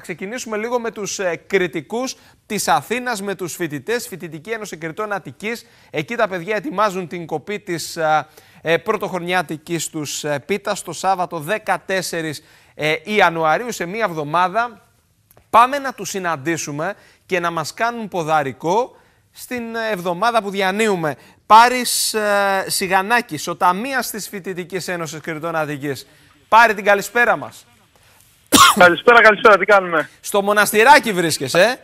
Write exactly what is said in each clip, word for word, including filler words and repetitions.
Θα ξεκινήσουμε λίγο με τους κριτικούς της Αθήνας, με τους φοιτητές, Φοιτητική Ένωση Κρητών Αττικής. Εκεί τα παιδιά ετοιμάζουν την κοπή της πρωτοχρονιάτικης τους πίτας το Σάββατο δεκατέσσερις Ιανουαρίου, σε μία εβδομάδα. Πάμε να τους συναντήσουμε και να μας κάνουν ποδαρικό στην εβδομάδα που διανύουμε. Πάρης Σιγανάκης, ο ταμείας της Φοιτητικής Ένωσης Κρητών Αττικής. Πάρη, την καλησπέρα μας. Καλησπέρα, καλησπέρα, τι κάνουμε. Στο Μοναστηράκι βρίσκεσαι, ε?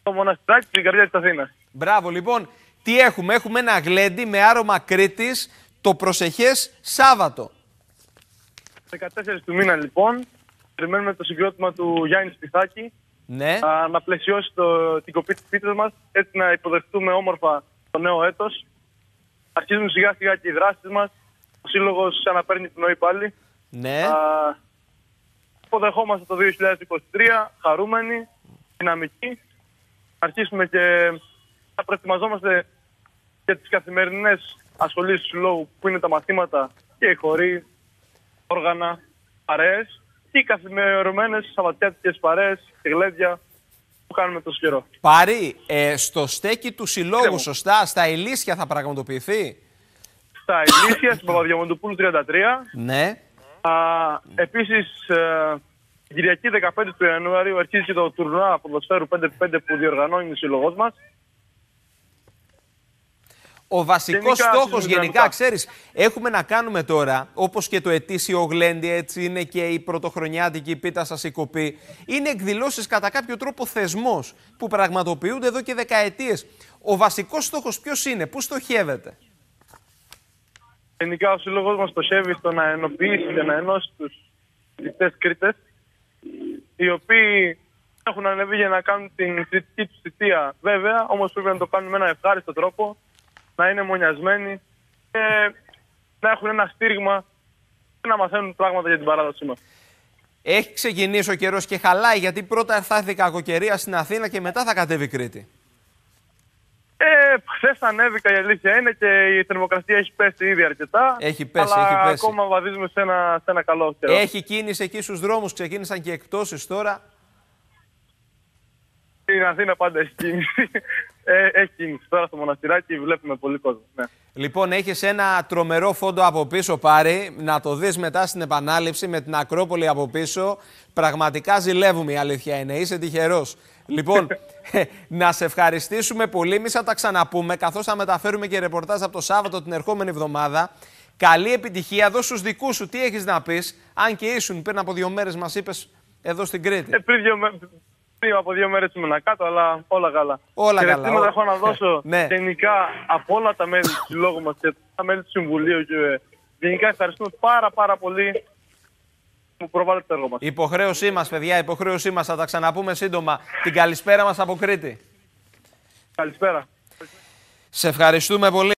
Στο Μοναστηράκι, στην καρδιά της Αθήνας. Μπράβο, λοιπόν, τι έχουμε, έχουμε ένα γλέντι με άρωμα Κρήτης το προσεχές Σάββατο. δεκατέσσερις του μήνα, λοιπόν, περιμένουμε το συγκρότημα του Γιάννη Σπιθάκη. Ναι. Α, να πλαισιώσει το, την κοπή της πίτας μας, έτσι να υποδεχτούμε όμορφα το νέο έτος. Αρχίζουν σιγά σιγά και οι δράσεις μας. Ο Σύλλογος ξαναπαίρνει την νοή πάλι. Ναι. Α, Υποδεχόμαστε το δύο χιλιάδες είκοσι τρία, χαρούμενοι, δυναμικοί. Αρχίσουμε και θα προετοιμαζόμαστε για τις καθημερινές ασχολίες του Συλλόγου, που είναι τα μαθήματα και οι χοροί, όργανα, παρέες και οι καθημερωμένες σαββατιάτικες παρέες και γλέντια που κάνουμε τόσο καιρό. Πάρη, ε, στο στέκι του Συλλόγου, σωστά, στα Ηλίσια θα πραγματοποιηθεί. Στα Ηλίσια, στην Παπαδιά Μοντοπούλου τριάντα τρία. Ναι. Uh, Επίσης, uh, Κυριακή δεκαπέντε του Ιανουαρίου αρχίζει και το τουρνουά ποδοσφαίρου πέντε επί πέντε που διοργανώνει ο σύλλογός μας. Ο βασικός γενικά, στόχος γενικά, ξέρεις, έχουμε να κάνουμε τώρα, όπως και το ετήσιο γλέντι, έτσι είναι και η πρωτοχρονιάτικη πίτα σας η κοπή, είναι εκδηλώσεις κατά κάποιο τρόπο θεσμός που πραγματοποιούνται εδώ και δεκαετίες. Ο βασικός στόχος ποιος είναι, πού στοχεύεται? Γενικά ο Σύλλογος μας στοχεύει στο να ενοποιήσει και να ενώσει τους φοιτητές Κρήτες, οι οποίοι έχουν ανεβεί για να κάνουν την κριτική τους θητεία, βέβαια, όμως πρέπει να το κάνουν με ένα ευχάριστο τρόπο, να είναι μονιασμένοι και να έχουν ένα στήριγμα και να μαθαίνουν πράγματα για την παράδοσή μας. Έχει ξεκινήσει ο καιρός και χαλάει, γιατί πρώτα έρθει η κακοκαιρία στην Αθήνα και μετά θα κατέβει Κρήτη. Ε, χθες ανέβηκα, η αλήθεια είναι, και η θερμοκρασία έχει πέσει ήδη αρκετά. Έχει πέσει, αλλά έχει πέσει. Ακόμα βαδίζουμε σε ένα, σε ένα καλό καιρό. Έχει κίνηση εκεί στους δρόμους, ξεκίνησαν και εκτόσεις τώρα. Στην Αθήνα πάντα έχει κίνηση. Ε, έχει κίνηση. Τώρα στο Μοναστηράκι βλέπουμε πολύ κόσμο. Ναι. Λοιπόν, έχεις ένα τρομερό φόντο από πίσω, Πάρη. Να το δεις μετά στην επανάληψη με την Ακρόπολη από πίσω. Πραγματικά ζηλεύουμε, η αλήθεια είναι. Είσαι τυχερός. Λοιπόν, να σε ευχαριστήσουμε πολύ. Εμείς θα τα ξαναπούμε, καθώς θα μεταφέρουμε και ρεπορτάζ από το Σάββατο την ερχόμενη εβδομάδα. Καλή επιτυχία. Δώσ' στους δικούς σου τι έχεις να πεις. Αν και ήσουν πριν από δύο μέρες, μας είπες εδώ στην Κρήτη. Ε, πριν, δύο, πριν από δύο μέρες ήμουν κάτω, αλλά όλα καλά. Όλα και καλά. Όλα. Έχω να δώσω ναι. Γενικά από όλα τα μέλη του Συλλόγου μας και τα μέλη του Συμβουλίου. Και γενικά ευχαριστούμε πάρα, πάρα πολύ. Που προβάλλεται το έργο μας. Υποχρέωσή μας, παιδιά, υποχρέωσή μας. Θα τα ξαναπούμε σύντομα. Την καλησπέρα μας από Κρήτη. Καλησπέρα. Σε ευχαριστούμε πολύ.